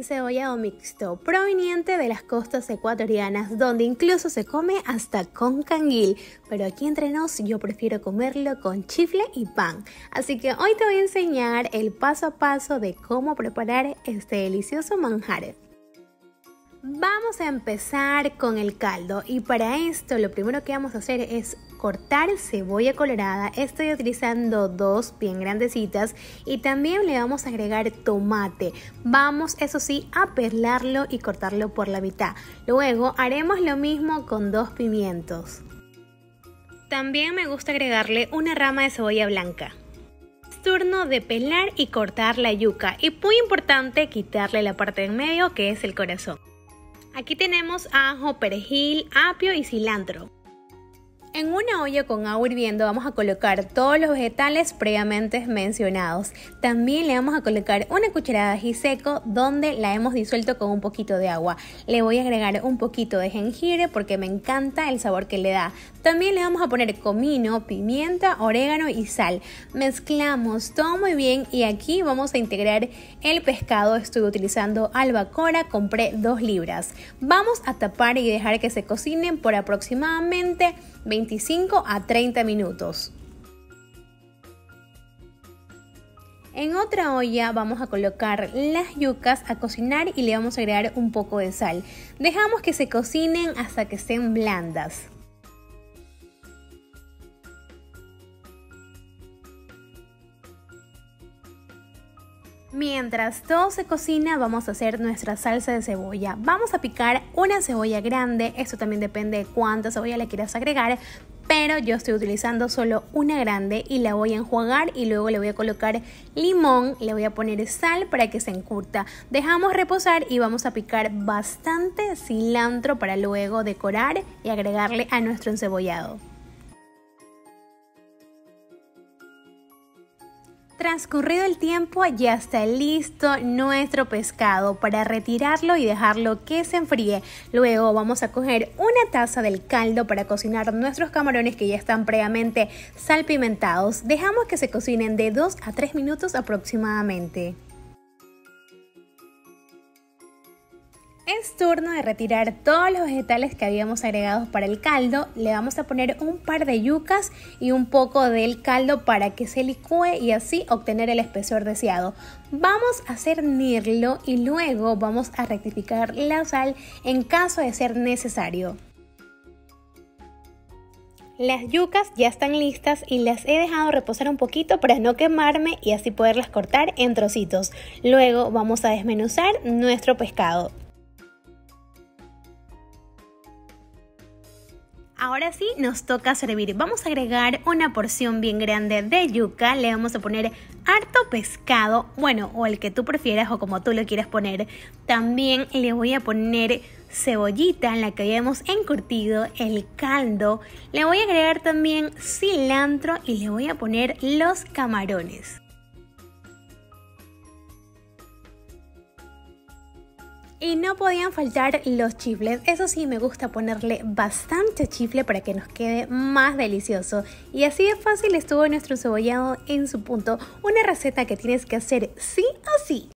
encebollado mixto, proveniente de las costas ecuatorianas, donde incluso se come hasta con canguil, pero aquí entre nos yo prefiero comerlo con chifle y pan. Así que hoy te voy a enseñar el paso a paso de cómo preparar este delicioso manjar. Vamos a empezar con el caldo, y para esto lo primero que vamos a hacer es cortar cebolla colorada. Estoy utilizando dos bien grandecitas, y también le vamos a agregar tomate. Vamos, eso sí, a pelarlo y cortarlo por la mitad. Luego haremos lo mismo con dos pimientos. También me gusta agregarle una rama de cebolla blanca. Turno de pelar y cortar la yuca, y muy importante quitarle la parte en medio, que es el corazón. Aquí tenemos ajo, perejil, apio y cilantro. En una olla con agua hirviendo vamos a colocar todos los vegetales previamente mencionados. También le vamos a colocar una cucharada de ají seco, donde la hemos disuelto con un poquito de agua. Le voy a agregar un poquito de jengibre porque me encanta el sabor que le da. También le vamos a poner comino, pimienta, orégano y sal. Mezclamos todo muy bien, y aquí vamos a integrar el pescado. Estoy utilizando albacora, compré 2 libras. Vamos a tapar y dejar que se cocinen por aproximadamente 25 a 30 minutos. En otra olla vamos a colocar las yucas a cocinar y le vamos a agregar un poco de sal. Dejamos que se cocinen hasta que estén blandas. Mientras todo se cocina, vamos a hacer nuestra salsa de cebolla. Vamos a picar una cebolla grande. Esto también depende de cuánta cebolla le quieras agregar, pero yo estoy utilizando solo una grande, y la voy a enjuagar, y luego le voy a colocar limón, le voy a poner sal para que se encurta. Dejamos reposar y vamos a picar bastante cilantro para luego decorar y agregarle a nuestro encebollado. Transcurrido el tiempo, ya está listo nuestro pescado para retirarlo y dejarlo que se enfríe. Luego vamos a coger una taza del caldo para cocinar nuestros camarones, que ya están previamente salpimentados. Dejamos que se cocinen de 2 a 3 minutos aproximadamente. Es turno de retirar todos los vegetales que habíamos agregado para el caldo. Le vamos a poner un par de yucas y un poco del caldo para que se licúe y así obtener el espesor deseado. Vamos a cernirlo y luego vamos a rectificar la sal en caso de ser necesario. Las yucas ya están listas y las he dejado reposar un poquito para no quemarme y así poderlas cortar en trocitos. Luego vamos a desmenuzar nuestro pescado. Ahora sí nos toca servir. Vamos a agregar una porción bien grande de yuca, le vamos a poner harto pescado, bueno, o el que tú prefieras o como tú lo quieras poner. También le voy a poner cebollita en la que habíamos encurtido el caldo, le voy a agregar también cilantro y le voy a poner los camarones. Y no podían faltar los chifles. Eso sí, me gusta ponerle bastante chifle para que nos quede más delicioso. Y así de fácil estuvo nuestro encebollado en su punto, una receta que tienes que hacer sí o sí.